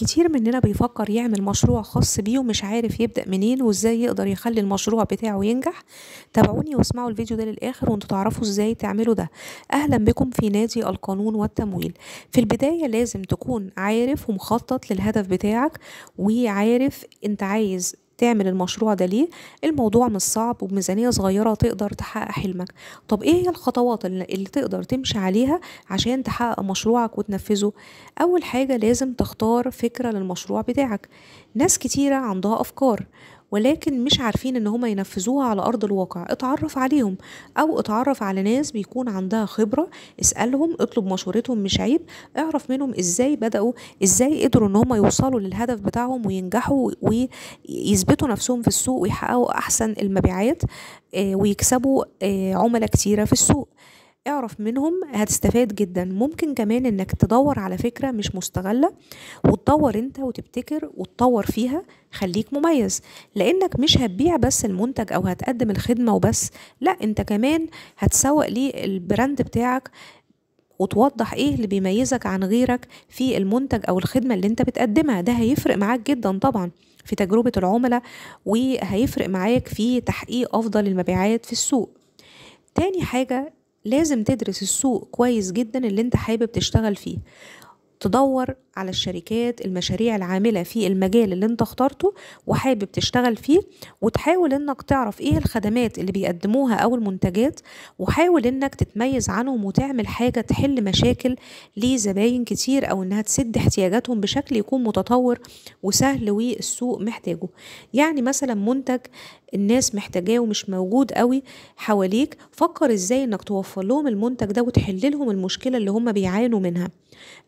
كتير مننا بيفكر يعمل مشروع خاص بيه ومش عارف يبدأ منين وازاي يقدر يخلي المشروع بتاعه ينجح. تابعوني واسمعوا الفيديو ده للآخر وانتوا تعرفوا ازاي تعملوا ده. أهلا بكم في نادي القانون والتمويل. في البداية لازم تكون عارف ومخطط للهدف بتاعك وعارف انت عايز تعمل المشروع ده ليه. الموضوع مش صعب وبميزانية صغيرة تقدر تحقق حلمك. طب ايه هي الخطوات اللي تقدر تمشي عليها عشان تحقق مشروعك وتنفذه؟ اول حاجة لازم تختار فكرة للمشروع بتاعك. ناس كتيرة عندها افكار ولكن مش عارفين ان هما ينفذوها على ارض الواقع. اتعرف عليهم او اتعرف على ناس بيكون عندها خبرة، اسألهم، اطلب مشورتهم، مش عيب. اعرف منهم ازاي بدأوا، ازاي قدروا ان هما يوصلوا للهدف بتاعهم وينجحوا ويثبتوا نفسهم في السوق ويحققوا احسن المبيعات ويكسبوا عملاء كتيرة في السوق. اعرف منهم، هتستفاد جدا. ممكن كمان انك تدور على فكرة مش مستغلة وتدور انت وتبتكر وتطور فيها. خليك مميز لانك مش هتبيع بس المنتج او هتقدم الخدمة وبس، لا انت كمان هتسوق ليه البراند بتاعك وتوضح ايه اللي بيميزك عن غيرك في المنتج او الخدمة اللي انت بتقدمها. ده هيفرق معاك جدا طبعا في تجربة العملاء وهيفرق معاك في تحقيق افضل المبيعات في السوق. تاني حاجة لازم تدرس السوق كويس جدا اللي انت حابب تشتغل فيه. تدور على الشركات، المشاريع العاملة في المجال اللي انت اخترته وحابب تشتغل فيه، وتحاول انك تعرف ايه الخدمات اللي بيقدموها او المنتجات، وحاول انك تتميز عنهم وتعمل حاجة تحل مشاكل لزباين كتير او انها تسد احتياجاتهم بشكل يكون متطور وسهل والسوق محتاجه. يعني مثلا منتج الناس محتاجاه ومش موجود قوي حواليك، فكر ازاي انك توفر لهم المنتج ده وتحل لهم المشكلة اللي هم بيعانوا منها.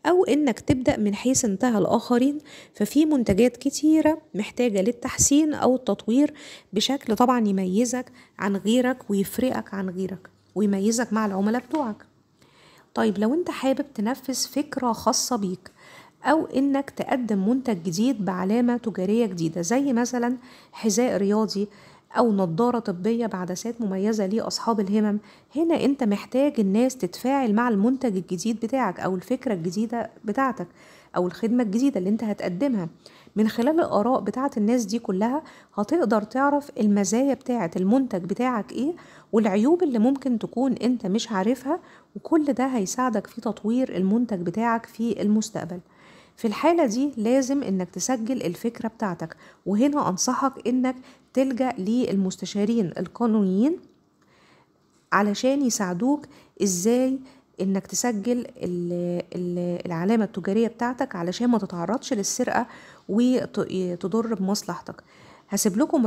او انك تبدأ من حيث انتهى الآخرين، ففي منتجات كتيرة محتاجة للتحسين أو التطوير بشكل طبعا يميزك عن غيرك ويفرقك عن غيرك ويميزك مع العملاء بتوعك. طيب لو انت حابب تنفذ فكرة خاصة بيك أو انك تقدم منتج جديد بعلامة تجارية جديدة، زي مثلا حذاء رياضي أو نظارة طبية بعدسات مميزة لأصحاب الهمم، هنا أنت محتاج الناس تتفاعل مع المنتج الجديد بتاعك أو الفكرة الجديدة بتاعتك أو الخدمة الجديدة اللي أنت هتقدمها. من خلال الآراء بتاعت الناس دي كلها هتقدر تعرف المزايا بتاعت المنتج بتاعك إيه والعيوب اللي ممكن تكون أنت مش عارفها، وكل ده هيساعدك في تطوير المنتج بتاعك في المستقبل. في الحالة دي لازم انك تسجل الفكرة بتاعتك، وهنا انصحك انك تلجأ للمستشارين القانونيين علشان يساعدوك ازاي انك تسجل العلامة التجارية بتاعتك علشان ما تتعرضش للسرقة وتضر بمصلحتك. هسيب لكم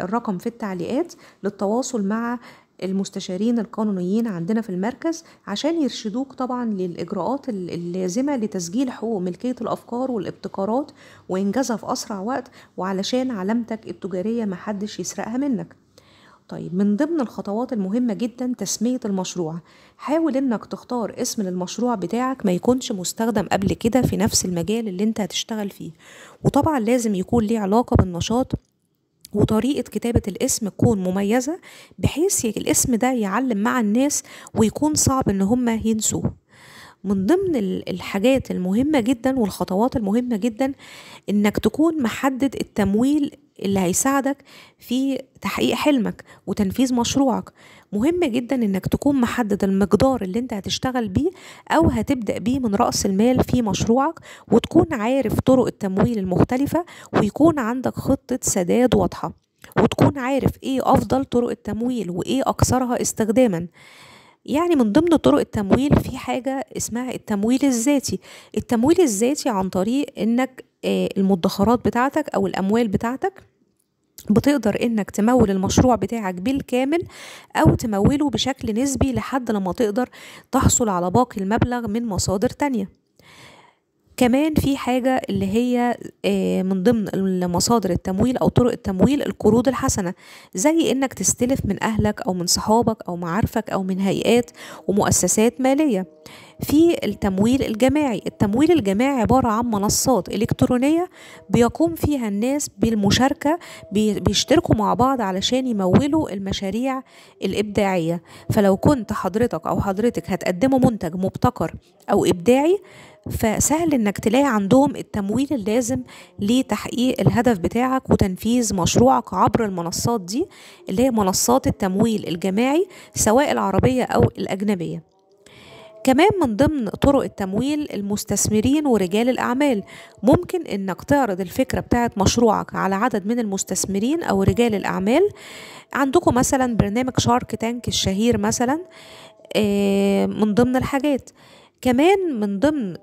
الرقم في التعليقات للتواصل مع المستشارين القانونيين عندنا في المركز عشان يرشدوك طبعا للإجراءات اللازمة لتسجيل حقوق ملكية الأفكار والابتكارات وإنجازها في أسرع وقت، وعلشان علامتك التجارية محدش يسرقها منك. طيب من ضمن الخطوات المهمة جدا تسمية المشروع. حاول انك تختار اسم للمشروع بتاعك ما يكونش مستخدم قبل كده في نفس المجال اللي انت هتشتغل فيه، وطبعا لازم يكون ليه علاقة بالنشاط، وطريقة كتابة الاسم تكون مميزة بحيث الاسم ده يعلم مع الناس ويكون صعب ان هما ينسوه. من ضمن الحاجات المهمة جدا والخطوات المهمة جدا انك تكون محدد التمويل اللي هيساعدك في تحقيق حلمك وتنفيذ مشروعك. مهم جدا انك تكون محدد المقدار اللي انت هتشتغل بيه او هتبدأ بيه من رأس المال في مشروعك، وتكون عارف طرق التمويل المختلفة، ويكون عندك خطة سداد واضحة، وتكون عارف ايه افضل طرق التمويل وايه اكثرها استخداما. يعني من ضمن طرق التمويل في حاجة اسمها التمويل الذاتي. التمويل الذاتي عن طريق انك المدخرات بتاعتك او الاموال بتاعتك بتقدر انك تمول المشروع بتاعك بالكامل او تموله بشكل نسبي لحد لما تقدر تحصل على باقي المبلغ من مصادر تانية. كمان في حاجة اللي هي من ضمن مصادر التمويل أو طرق التمويل القروض الحسنة، زي إنك تستلف من أهلك أو من صحابك أو معارفك أو من هيئات ومؤسسات مالية. في التمويل الجماعي. التمويل الجماعي عبارة عن منصات إلكترونية بيقوم فيها الناس بالمشاركة، بيشتركوا مع بعض علشان يمولوا المشاريع الإبداعية. فلو كنت حضرتك أو حضرتك هتقدموا منتج مبتكر أو إبداعي، فسهل انك تلاقي عندهم التمويل اللازم لتحقيق الهدف بتاعك وتنفيذ مشروعك عبر المنصات دي اللي هي منصات التمويل الجماعي سواء العربية أو الأجنبية. كمان من ضمن طرق التمويل المستثمرين ورجال الأعمال، ممكن انك تعرض الفكرة بتاعت مشروعك على عدد من المستثمرين أو رجال الأعمال. عندكم مثلا برنامج شارك تانك الشهير مثلا من ضمن الحاجات. كمان من ضمن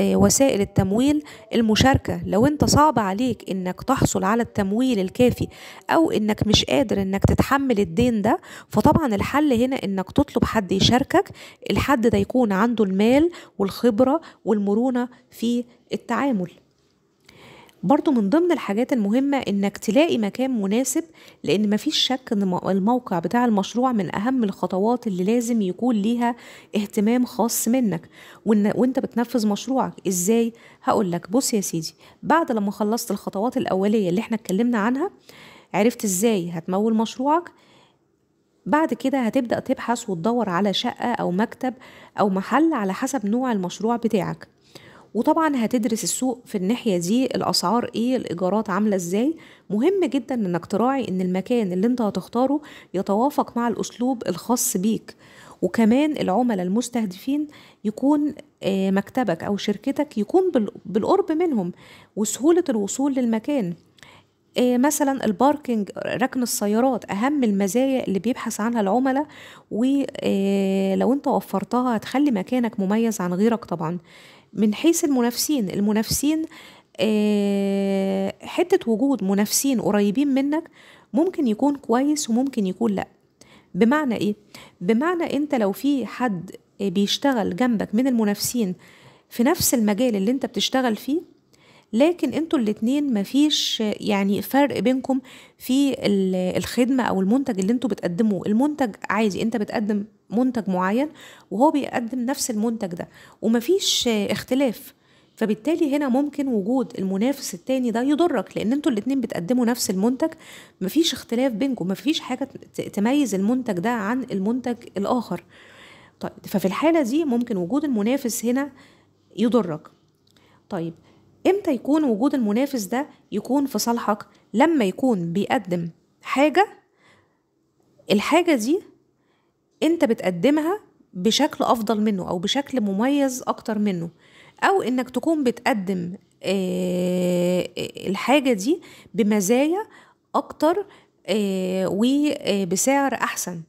وسائل التمويل المشاركة. لو انت صعب عليك انك تحصل على التمويل الكافي او انك مش قادر انك تتحمل الدين ده، فطبعا الحل هنا انك تطلب حد يشاركك. الحد ده يكون عنده المال والخبرة والمرونة في التعامل. برضو من ضمن الحاجات المهمة انك تلاقي مكان مناسب، لان مفيش شك ان الموقع بتاع المشروع من اهم الخطوات اللي لازم يكون ليها اهتمام خاص منك وانت بتنفذ مشروعك. ازاي؟ هقولك. بص يا سيدي، بعد لما خلصت الخطوات الاولية اللي احنا اتكلمنا عنها، عرفت ازاي هتمول مشروعك، بعد كده هتبدأ تبحث وتدور على شقة او مكتب او محل على حسب نوع المشروع بتاعك. وطبعا هتدرس السوق في الناحية دي، الأسعار ايه، الإيجارات عاملة ازاي. مهم جدا انك تراعي ان المكان اللي انت هتختاره يتوافق مع الأسلوب الخاص بيك، وكمان العملاء المستهدفين يكون مكتبك أو شركتك يكون بالقرب منهم وسهولة الوصول للمكان. مثلا الباركينج، ركن السيارات، أهم المزايا اللي بيبحث عنها العملاء، ولو انت وفرتها هتخلي مكانك مميز عن غيرك. طبعا من حيث المنافسين حتة وجود منافسين قريبين منك ممكن يكون كويس وممكن يكون لأ. بمعنى ايه؟ بمعنى انت لو في حد بيشتغل جنبك من المنافسين في نفس المجال اللي انت بتشتغل فيه، لكن انتوا الاتنين مفيش يعني فرق بينكم في الخدمة او المنتج اللي انتوا بتقدموه. المنتج عادي، انت بتقدم منتج معين وهو بيقدم نفس المنتج ده ومفيش اختلاف، فبالتالي هنا ممكن وجود المنافس التاني ده يضرك، لان انتوا الاتنين بتقدموا نفس المنتج، مفيش اختلاف بينكم، مفيش حاجة تميز المنتج ده عن المنتج الاخر. طيب، ففي الحالة دي ممكن وجود المنافس هنا يضرك. طيب، امتى يكون وجود المنافس ده يكون في صالحك؟ لما يكون بيقدم حاجة، الحاجة دي انت بتقدمها بشكل افضل منه او بشكل مميز اكتر منه، او انك تكون بتقدم الحاجة دي بمزايا اكتر وبسعر احسن.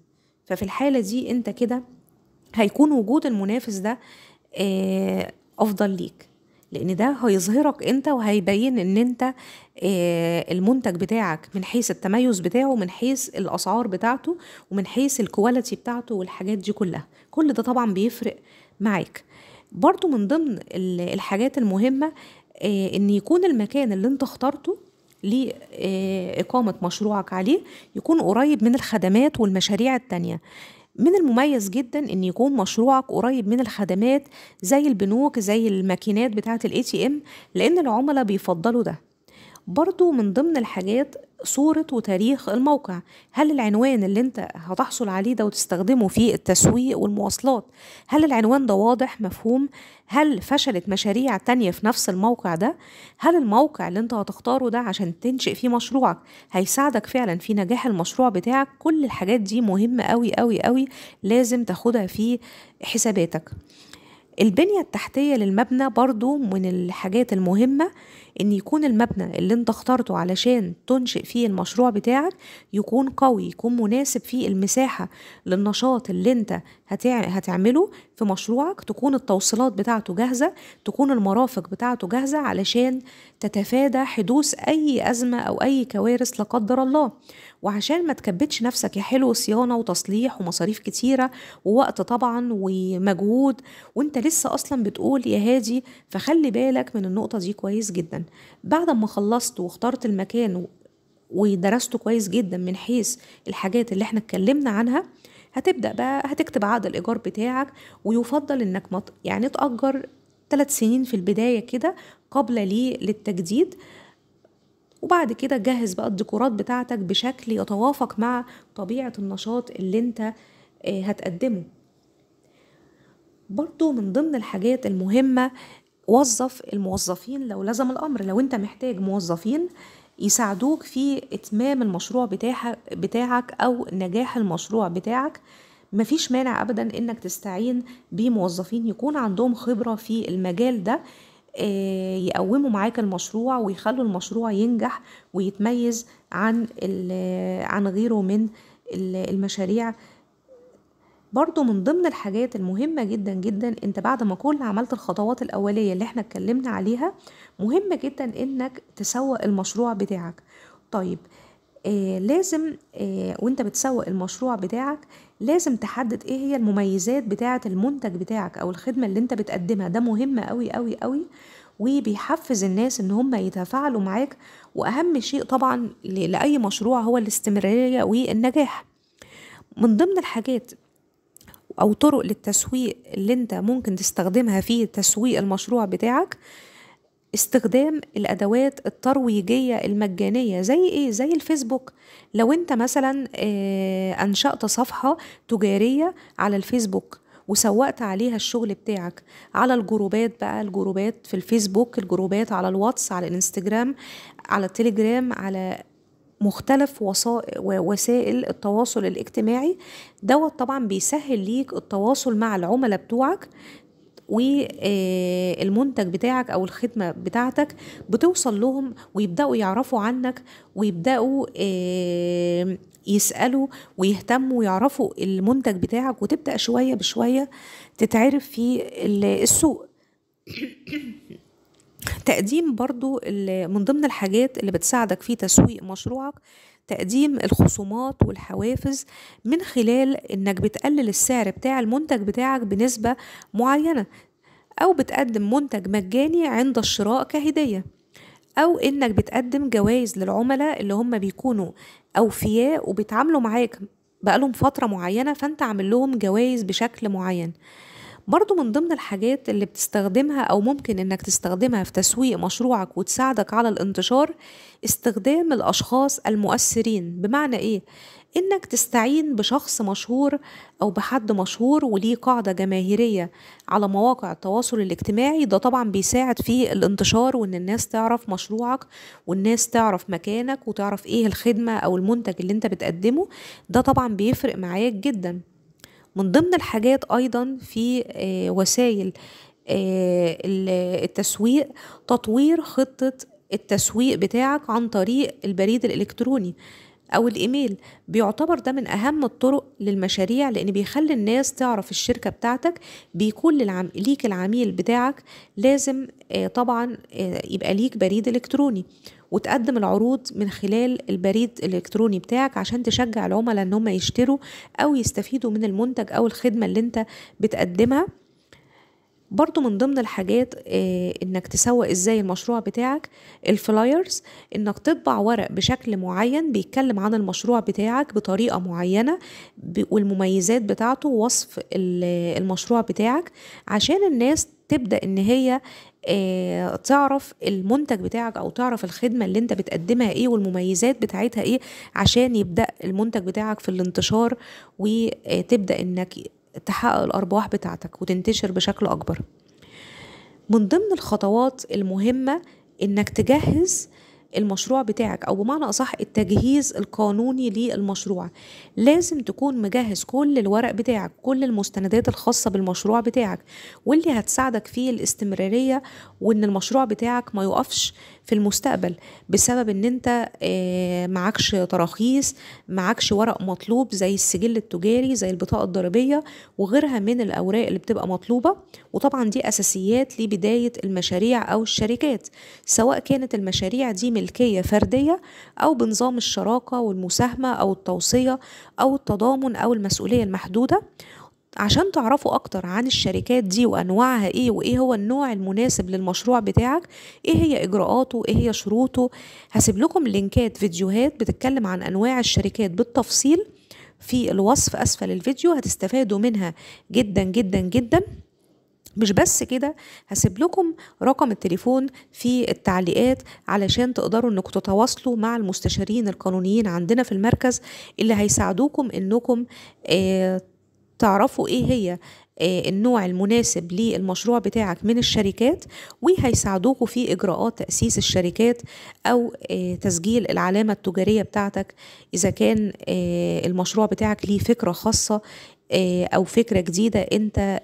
ففي الحالة دي انت كده هيكون وجود المنافس ده افضل ليك، لان ده هيظهرك انت وهيبين ان انت المنتج بتاعك من حيث التميز بتاعه، من حيث الاسعار بتاعته، ومن حيث الكواليتي بتاعته والحاجات دي كلها. كل ده طبعا بيفرق معاك. برضو من ضمن الحاجات المهمة ان يكون المكان اللي انت اخترته لإقامة مشروعك عليه يكون قريب من الخدمات والمشاريع التانية. من المميز جدا ان يكون مشروعك قريب من الخدمات زي البنوك، زي الماكينات بتاعة الATM، لان العملاء بيفضلوا ده. برضو من ضمن الحاجات صورة وتاريخ الموقع. هل العنوان اللي انت هتحصل عليه ده وتستخدمه في التسويق والمواصلات، هل العنوان ده واضح مفهوم؟ هل فشلت مشاريع تانية في نفس الموقع ده؟ هل الموقع اللي انت هتختاره ده عشان تنشئ فيه مشروعك هيساعدك فعلا في نجاح المشروع بتاعك؟ كل الحاجات دي مهمة قوي قوي قوي، لازم تاخدها في حساباتك. البنية التحتية للمبنى برضو من الحاجات المهمة، ان يكون المبنى اللي انت اخترته علشان تنشئ فيه المشروع بتاعك يكون قوي، يكون مناسب فيه المساحة للنشاط اللي انت هتعمله في مشروعك، تكون التوصيلات بتاعته جاهزة، تكون المرافق بتاعته جاهزة علشان تتفادى حدوث اي ازمة او اي كوارث لا قدر الله، وعشان ما تكبتش نفسك يا حلو صيانة وتصليح ومصاريف كتيرة ووقت طبعا ومجهود وانت لسه اصلا بتقول يا هادي. فخلي بالك من النقطة دي كويس جدا. بعد ما خلصت واخترت المكان ودرسته كويس جدا من حيث الحاجات اللي احنا اتكلمنا عنها، هتبدأ بقى هتكتب عقد الإيجار بتاعك، ويفضل إنك يعني تأجر 3 سنين في البداية كده قبل للتجديد. وبعد كده جهز بقى الديكورات بتاعتك بشكل يتوافق مع طبيعة النشاط اللي انت هتقدمه. برضو من ضمن الحاجات المهمة، وظف الموظفين لو لزم الأمر. لو انت محتاج موظفين يساعدوك في إتمام المشروع بتاعك أو نجاح المشروع بتاعك، مفيش مانع أبدا إنك تستعين بموظفين يكون عندهم خبرة في المجال ده، يقوموا معاك المشروع ويخلوا المشروع ينجح ويتميز عن غيره من المشاريع. برضو من ضمن الحاجات المهمة جدا جدا، انت بعد ما كل عملت الخطوات الأولية اللي احنا اتكلمنا عليها، مهم جدا انك تسوق المشروع بتاعك. طيب لازم وانت بتسوق المشروع بتاعك لازم تحدد ايه هي المميزات بتاعة المنتج بتاعك او الخدمة اللي انت بتقدمها. ده مهم قوي قوي قوي، وبيحفز الناس ان هم يتفاعلوا معاك. واهم شيء طبعا لأي مشروع هو الاستمرارية والنجاح. من ضمن الحاجات او طرق للتسويق اللي انت ممكن تستخدمها في تسويق المشروع بتاعك، استخدام الادوات الترويجيه المجانيه. زي ايه؟ زي الفيسبوك. لو انت مثلا انشأت صفحه تجاريه على الفيسبوك وسوقت عليها الشغل بتاعك، على الجروبات بقى، الجروبات في الفيسبوك، الجروبات على الواتس، على الانستجرام، على التليجرام، على مختلف وسائل التواصل الاجتماعي. دوت طبعا بيسهل ليك التواصل مع العملاء بتوعك، والمنتج بتاعك او الخدمة بتاعتك بتوصل لهم ويبدأوا يعرفوا عنك، ويبدأوا يسألوا ويهتموا ويعرفوا المنتج بتاعك، وتبدأ شوية بشوية تتعرف في السوق. تقديم برضو من ضمن الحاجات اللي بتساعدك في تسويق مشروعك، تقديم الخصومات والحوافز من خلال انك بتقلل السعر بتاع المنتج بتاعك بنسبة معينة، او بتقدم منتج مجاني عند الشراء كهدية، او انك بتقدم جوائز للعملاء اللي هم بيكونوا اوفياء وبيتعاملوا معاك بقالهم فترة معينة، فانت عامل لهم جوائز بشكل معين. برضو من ضمن الحاجات اللي بتستخدمها او ممكن انك تستخدمها في تسويق مشروعك وتساعدك على الانتشار، استخدام الاشخاص المؤثرين. بمعنى ايه؟ انك تستعين بشخص مشهور او بحد مشهور وليه قاعدة جماهيرية على مواقع التواصل الاجتماعي. ده طبعا بيساعد في الانتشار، وان الناس تعرف مشروعك، والناس تعرف مكانك، وتعرف ايه الخدمة او المنتج اللي انت بتقدمه. ده طبعا بيفرق معاك جدا. من ضمن الحاجات أيضا في وسائل التسويق، تطوير خطة التسويق بتاعك عن طريق البريد الإلكتروني أو الإيميل. بيعتبر ده من أهم الطرق للمشاريع، لأن بيخلي الناس تعرف الشركة بتاعتك. بيكون ليك العميل بتاعك لازم طبعا يبقى ليك بريد إلكتروني، وتقدم العروض من خلال البريد الإلكتروني بتاعك عشان تشجع العملاء ان هم يشتروا او يستفيدوا من المنتج او الخدمة اللي انت بتقدمها. برضو من ضمن الحاجات انك تسوق ازاي المشروع بتاعك، الفلايرز، انك تطبع ورق بشكل معين بيتكلم عن المشروع بتاعك بطريقة معينة والمميزات بتاعته، ووصف المشروع بتاعك، عشان الناس تبدأ ان هي تعرف المنتج بتاعك او تعرف الخدمة اللي انت بتقدمها ايه والمميزات بتاعتها ايه، عشان يبدأ المنتج بتاعك في الانتشار، وتبدأ انك تحقق الارباح بتاعتك وتنتشر بشكل اكبر. من ضمن الخطوات المهمة انك تجهز المشروع بتاعك، او بمعنى اصح التجهيز القانوني للمشروع. لازم تكون مجهز كل الورق بتاعك، كل المستندات الخاصة بالمشروع بتاعك، واللي هتساعدك في الاستمرارية، وان المشروع بتاعك ما يقفش في المستقبل بسبب ان انت معكش تراخيص، معكش ورق مطلوب زي السجل التجاري، زي البطاقة الضريبية، وغيرها من الاوراق اللي بتبقى مطلوبة. وطبعا دي اساسيات لبداية المشاريع او الشركات، سواء كانت المشاريع دي ملكية فردية أو بنظام الشراكة والمساهمة أو التوصية أو التضامن أو المسؤولية المحدودة. عشان تعرفوا أكتر عن الشركات دي وأنواعها إيه، وإيه هو النوع المناسب للمشروع بتاعك، إيه هي إجراءاته، إيه هي شروطه، هسيب لكم لينكات فيديوهات بتتكلم عن أنواع الشركات بالتفصيل في الوصف أسفل الفيديو، هتستفادوا منها جدا جدا جدا. مش بس كده، هسيب لكم رقم التليفون في التعليقات علشان تقدروا انكم تتواصلوا مع المستشارين القانونيين عندنا في المركز اللي هيساعدوكم انكم تعرفوا ايه هي النوع المناسب للمشروع بتاعك من الشركات، وهيساعدوكوا في إجراءات تأسيس الشركات أو تسجيل العلامة التجارية بتاعتك إذا كان المشروع بتاعك ليه فكرة خاصة أو فكرة جديدة أنت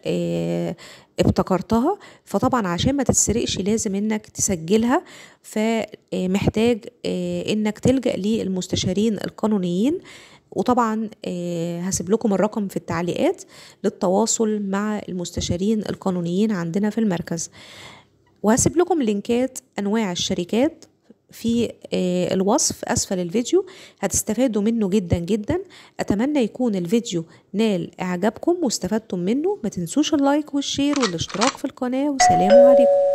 ابتكرتها. فطبعا عشان ما تتسرقش لازم انك تسجلها، فمحتاج انك تلجأ للمستشارين القانونيين. وطبعا هسيب لكم الرقم في التعليقات للتواصل مع المستشارين القانونيين عندنا في المركز، وهسيب لكم لينكات انواع الشركات في الوصف أسفل الفيديو، هتستفادوا منه جدا جدا. أتمنى يكون الفيديو نال إعجابكم واستفدتم منه. ما تنسوش اللايك والشير والاشتراك في القناة، وسلام عليكم.